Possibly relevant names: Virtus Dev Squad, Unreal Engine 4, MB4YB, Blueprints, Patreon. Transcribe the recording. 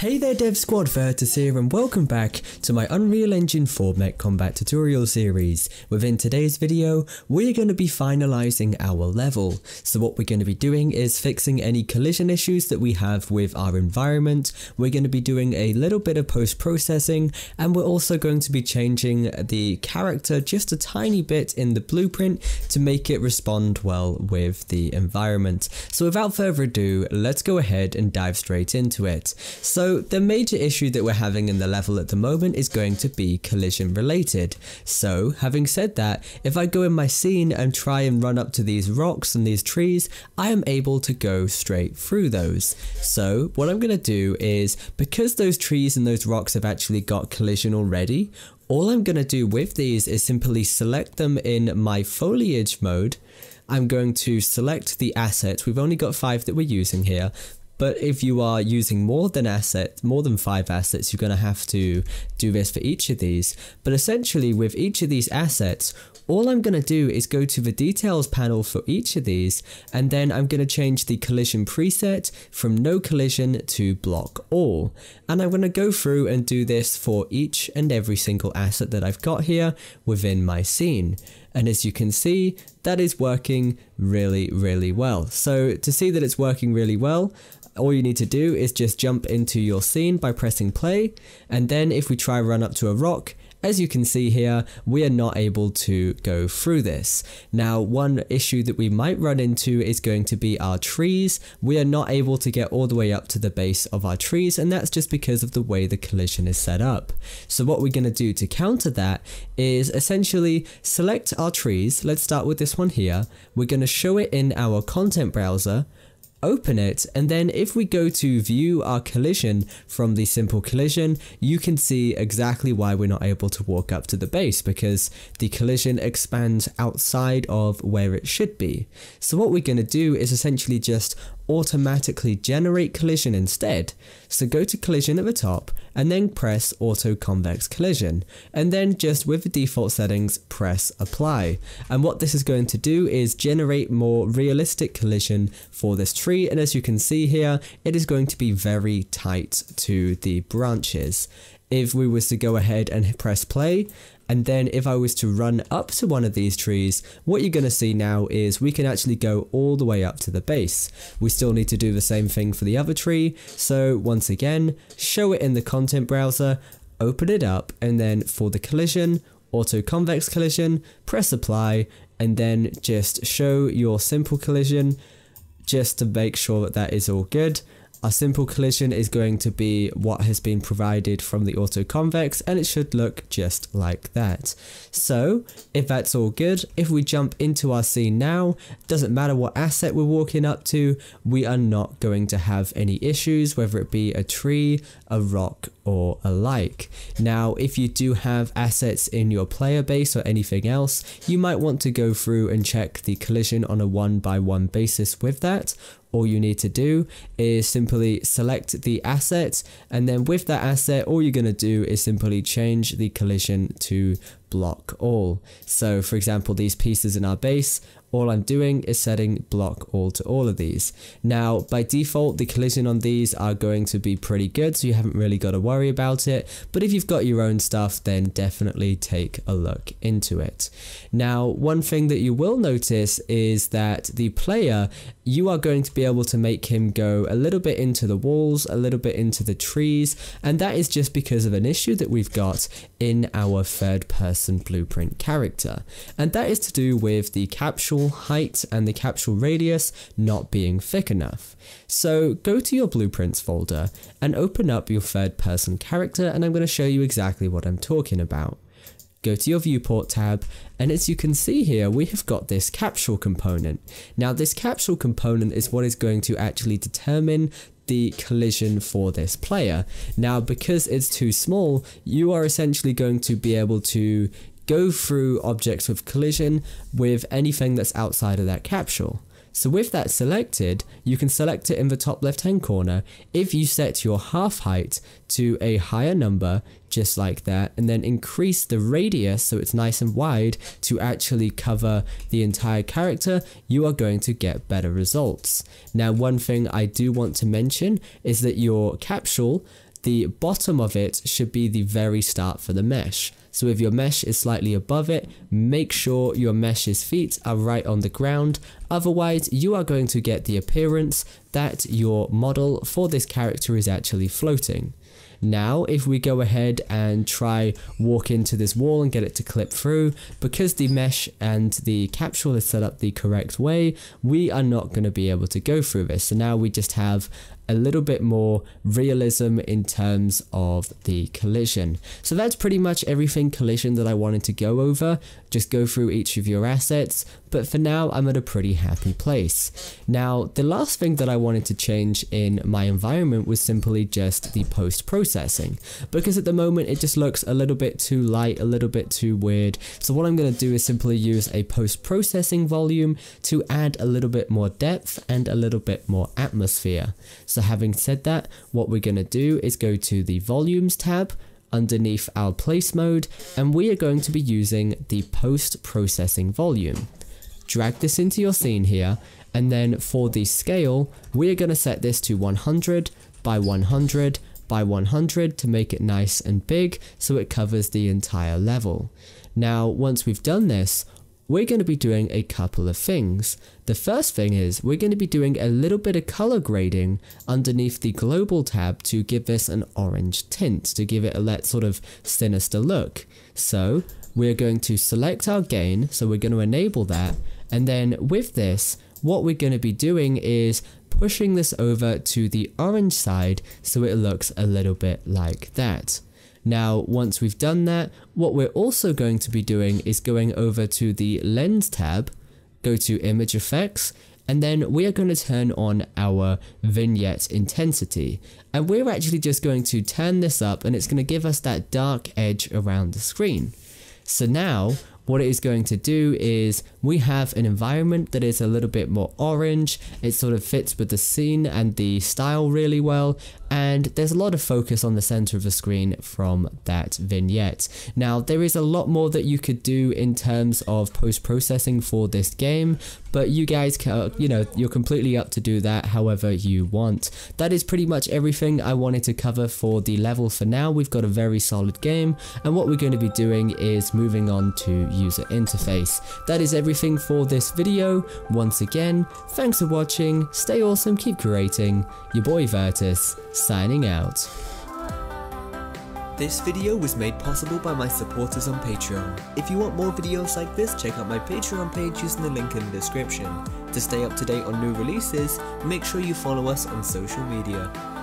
Hey there Dev Squad, Virtus here and welcome back to my Unreal Engine 4 Mech Combat tutorial series. Within today's video, we're going to be finalizing our level. So what we're going to be doing is fixing any collision issues that we have with our environment. We're going to be doing a little bit of post-processing and we're also going to be changing the character just a tiny bit in the blueprint to make it respond well with the environment. So without further ado, let's go ahead and dive straight into it. So the major issue that we're having in the level at the moment is going to be collision related. So having said that, if I go in my scene and try and run up to these rocks and these trees, I am able to go straight through those. So what I'm going to do is, because those trees and those rocks have actually got collision already, all I'm going to do with these is simply select them in my foliage mode. I'm going to select the assets. We've only got 5 that we're using here. But if you are using more than five assets, you're going to have to do this for each of these. But essentially with each of these assets, all I'm going to do is go to the details panel for each of these, and then I'm going to change the collision preset from no collision to block all. And I'm going to go through and do this for each and every single asset that I've got here within my scene. And as you can see, that is working really, really well. So to see that it's working really well, all you need to do is just jump into your scene by pressing play, and then if we try run up to a rock, as you can see here, we are not able to go through this. Now, one issue that we might run into is going to be our trees. We are not able to get all the way up to the base of our trees, and that's just because of the way the collision is set up. So what we're going to do to counter that is essentially select our trees. Let's start with this one here. We're going to show it in our content browser, open it, and then if we go to view our collision from the simple collision, you can see exactly why we're not able to walk up to the base, because the collision expands outside of where it should be. So what we're going to do is essentially just automatically generate collision instead. So go to collision at the top and then press auto convex collision, and then just with the default settings press apply. And what this is going to do is generate more realistic collision for this tree, and as you can see here, it is going to be very tight to the branches. If we was to go ahead and press play, and then if I was to run up to one of these trees, what you're going to see now is we can actually go all the way up to the base. We still need to do the same thing for the other tree. So once again, show it in the content browser, open it up, and then for the collision, auto convex collision, press apply, and then just show your simple collision just to make sure that that is all good. Our simple collision is going to be what has been provided from the auto convex, and it should look just like that. So if that's all good, if we jump into our scene now, doesn't matter what asset we're walking up to, we are not going to have any issues, whether it be a tree, a rock, or alike. Now, if you do have assets in your player base or anything else, you might want to go through and check the collision on a 1 by 1 basis with that. All you need to do is simply select the asset, and then with that asset, all you're going to do is simply change the collision to block all. So for example, these pieces in our base, all I'm doing is setting block all to all of these. Now, by default, the collision on these are going to be pretty good, so you haven't really got to worry about it. But if you've got your own stuff, then definitely take a look into it. Now, one thing that you will notice is that the player, you are going to be able to make him go a little bit into the walls, a little bit into the trees, and that is just because of an issue that we've got in our third-person blueprint character. And that is to do with the capsule height and the capsule radius not being thick enough. So go to your blueprints folder and open up your third person character, and I'm going to show you exactly what I'm talking about. Go to your viewport tab, and as you can see here, we have got this capsule component. Now this capsule component is what is going to actually determine the collision for this player. Now because it's too small, you are essentially going to be able to go through objects with collision with anything that's outside of that capsule. So with that selected, you can select it in the top left hand corner. If you set your half height to a higher number, just like that, and then increase the radius so it's nice and wide to actually cover the entire character, you are going to get better results. Now one thing I do want to mention is that your capsule the bottom of it should be the very start for the mesh. So if your mesh is slightly above it, make sure your mesh's feet are right on the ground. Otherwise, you are going to get the appearance that your model for this character is actually floating. Now, if we go ahead and try walk into this wall and get it to clip through, because the mesh and the capsule is set up the correct way, we are not going to be able to go through this. So now we just have a little bit more realism in terms of the collision. So that's pretty much everything collision that I wanted to go over. Just go through each of your assets, but for now I'm at a pretty happy place. Now, the last thing that I wanted to change in my environment was simply just the post-processing, because at the moment it just looks a little bit too light, a little bit too weird. So what I'm going to do is simply use a post-processing volume to add a little bit more depth and a little bit more atmosphere. So having said that, what we're going to do is go to the volumes tab underneath our place mode, and we are going to be using the post-processing volume. Drag this into your scene here, and then for the scale, we are going to set this to 100 by 100 by 100 to make it nice and big so it covers the entire level. Now, once we've done this, we're going to be doing a couple of things. The first thing is we're going to be doing a little bit of color grading underneath the global tab to give this an orange tint, to give it that sort of sinister look. So we're going to select our gain, so we're going to enable that, and then with this, what we're going to be doing is pushing this over to the orange side so it looks a little bit like that. Now, once we've done that, what we're also going to be doing is going over to the Lens tab, go to Image Effects, and then we are going to turn on our Vignette Intensity. And we're actually just going to turn this up, and it's going to give us that dark edge around the screen. So now, what it is going to do is we have an environment that is a little bit more orange. It sort of fits with the scene and the style really well, and there's a lot of focus on the center of the screen from that vignette. Now, there is a lot more that you could do in terms of post-processing for this game, but you guys can, you know, you're completely up to do that however you want. That is pretty much everything I wanted to cover for the level for now. We've got a very solid game, and what we're going to be doing is moving on to user interface. That is everything for this video. Once again, thanks for watching, stay awesome, keep creating. Your boy Virtus, signing out. This video was made possible by my supporters on Patreon. If you want more videos like this, check out my Patreon page using the link in the description. To stay up to date on new releases, make sure you follow us on social media.